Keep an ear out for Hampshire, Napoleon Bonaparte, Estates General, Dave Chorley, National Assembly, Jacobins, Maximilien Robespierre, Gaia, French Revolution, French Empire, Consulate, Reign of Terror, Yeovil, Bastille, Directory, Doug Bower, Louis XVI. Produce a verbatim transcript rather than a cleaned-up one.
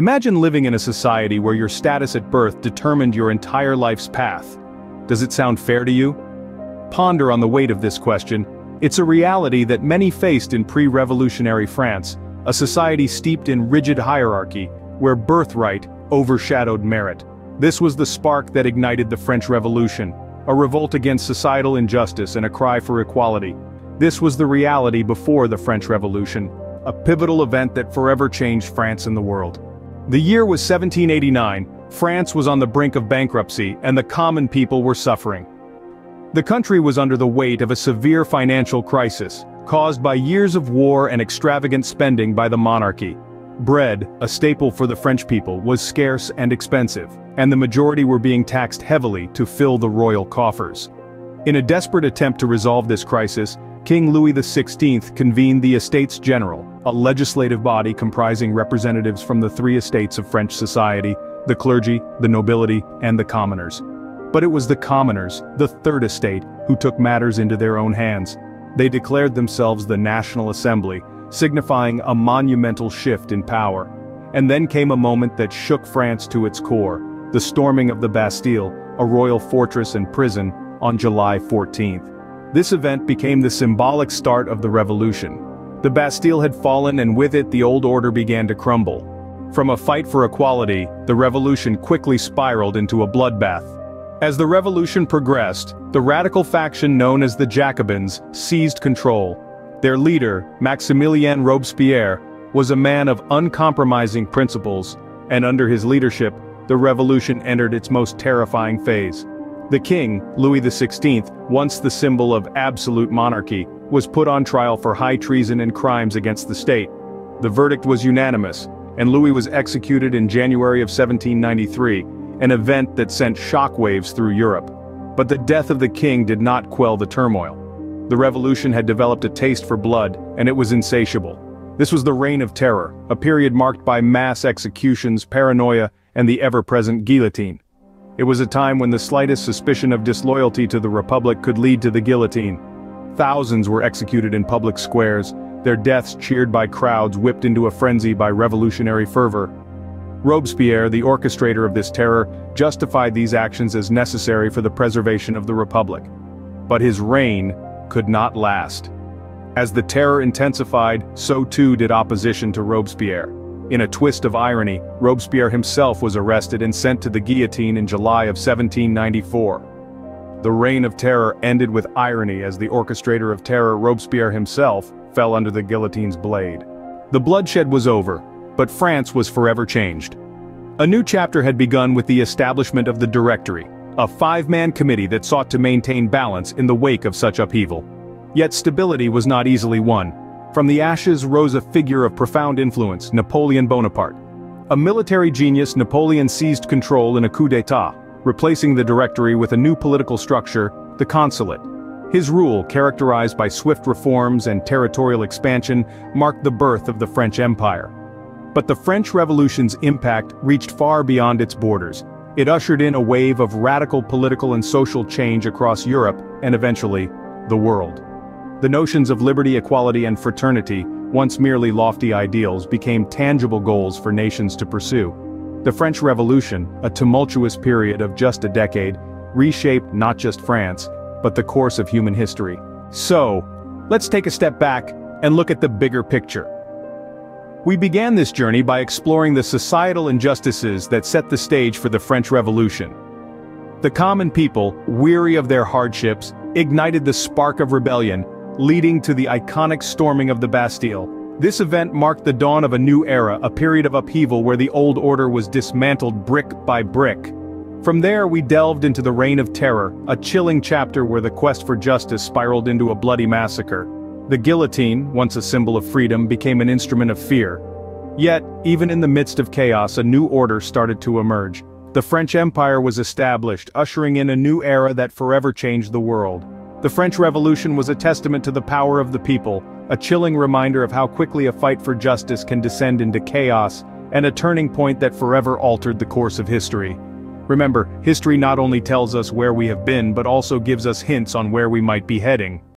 Imagine living in a society where your status at birth determined your entire life's path. Does it sound fair to you? Ponder on the weight of this question. It's a reality that many faced in pre-revolutionary France, a society steeped in rigid hierarchy, where birthright overshadowed merit. This was the spark that ignited the French Revolution, a revolt against societal injustice and a cry for equality. This was the reality before the French Revolution, a pivotal event that forever changed France and the world. The year was seventeen eighty-nine, France was on the brink of bankruptcy and the common people were suffering. The country was under the weight of a severe financial crisis, caused by years of war and extravagant spending by the monarchy. Bread, a staple for the French people, was scarce and expensive, and the majority were being taxed heavily to fill the royal coffers. In a desperate attempt to resolve this crisis, King Louis the sixteenth convened the Estates General, a legislative body comprising representatives from the three estates of French society, the clergy, the nobility, and the commoners. But it was the commoners, the third estate, who took matters into their own hands. They declared themselves the National Assembly, signifying a monumental shift in power. And then came a moment that shook France to its core, the storming of the Bastille, a royal fortress and prison, on July fourteenth. This event became the symbolic start of the revolution. The Bastille had fallen, and with it the old order began to crumble. From a fight for equality, the revolution quickly spiraled into a bloodbath. As the revolution progressed, the radical faction known as the Jacobins seized control. Their leader, Maximilien Robespierre, was a man of uncompromising principles, and under his leadership, the revolution entered its most terrifying phase. The king, Louis the sixteenth, once the symbol of absolute monarchy, was put on trial for high treason and crimes against the state. The verdict was unanimous, and Louis was executed in January of seventeen ninety-three, an event that sent shockwaves through Europe. But the death of the king did not quell the turmoil. The revolution had developed a taste for blood, and it was insatiable. This was the Reign of Terror, a period marked by mass executions, paranoia, and the ever-present guillotine. It was a time when the slightest suspicion of disloyalty to the Republic could lead to the guillotine. Thousands were executed in public squares, their deaths cheered by crowds whipped into a frenzy by revolutionary fervor. Robespierre, the orchestrator of this terror, justified these actions as necessary for the preservation of the Republic. But his reign could not last. As the terror intensified, so too did opposition to Robespierre. In a twist of irony, Robespierre himself was arrested and sent to the guillotine in July of seventeen ninety-four. The Reign of Terror ended with irony, as the orchestrator of terror, Robespierre himself, fell under the guillotine's blade. The bloodshed was over, but France was forever changed. A new chapter had begun with the establishment of the Directory, a five-man committee that sought to maintain balance in the wake of such upheaval. Yet stability was not easily won. From the ashes rose a figure of profound influence, Napoleon Bonaparte. A military genius, Napoleon seized control in a coup d'état, replacing the Directory with a new political structure, the Consulate. His rule, characterized by swift reforms and territorial expansion, marked the birth of the French Empire. But the French Revolution's impact reached far beyond its borders. It ushered in a wave of radical political and social change across Europe, and eventually, the world. The notions of liberty, equality, and fraternity, once merely lofty ideals, became tangible goals for nations to pursue. The French Revolution, a tumultuous period of just a decade, reshaped not just France, but the course of human history. So, let's take a step back and look at the bigger picture. We began this journey by exploring the societal injustices that set the stage for the French Revolution. The common people, weary of their hardships, ignited the spark of rebellion, leading to the iconic storming of the Bastille. This event marked the dawn of a new era, a period of upheaval where the old order was dismantled brick by brick. From there, we delved into the Reign of Terror, a chilling chapter where the quest for justice spiraled into a bloody massacre. The guillotine, once a symbol of freedom, became an instrument of fear. Yet, even in the midst of chaos, a new order started to emerge. The French Empire was established, ushering in a new era that forever changed the world. The French Revolution was a testament to the power of the people, a chilling reminder of how quickly a fight for justice can descend into chaos, and a turning point that forever altered the course of history. Remember, history not only tells us where we have been, but also gives us hints on where we might be heading.